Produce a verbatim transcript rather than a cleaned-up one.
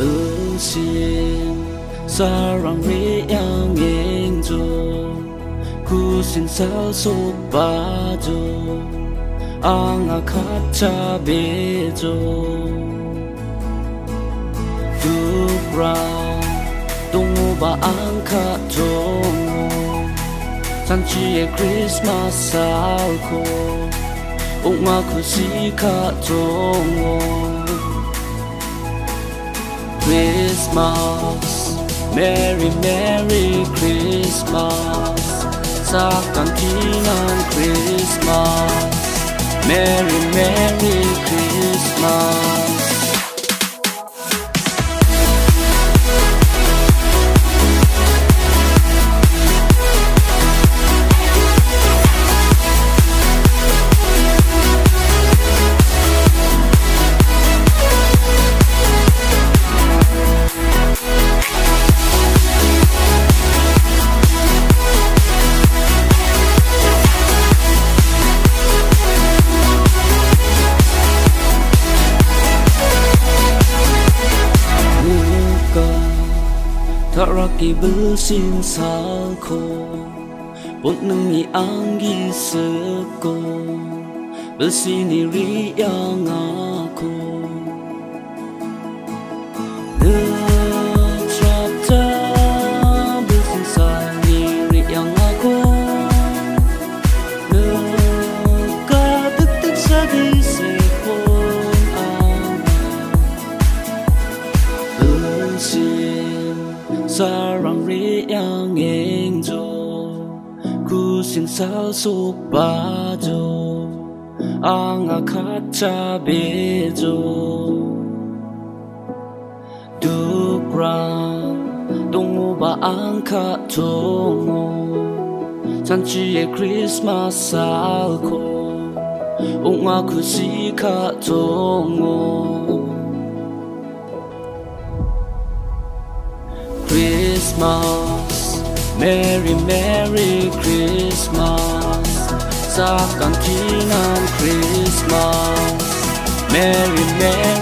은신 사랑의 양행조 구신사 속바조 앙아카차베조 Dukra 동호바 앙카조모 산지의 크리스마스 알코 옥마쿠시카조모 Christmas, Merry Merry Christmas, Sakang Kinang Christmas, Merry Merry Christmas. 기불신 살코 본능이 안기스고 불신이 리양하고 늘잡자 불신살이 리양하고 늘 가득득 사기세권 아멘 불신 사랑의 양행조 구신사 속바조 앙아카차베조 두브랑 동호바 앙카조모 산지의 크리스마스 알코 옥마쿠시카조모 Christmas, Merry Merry Christmas, Sakang Kinang Christmas, Merry Merry.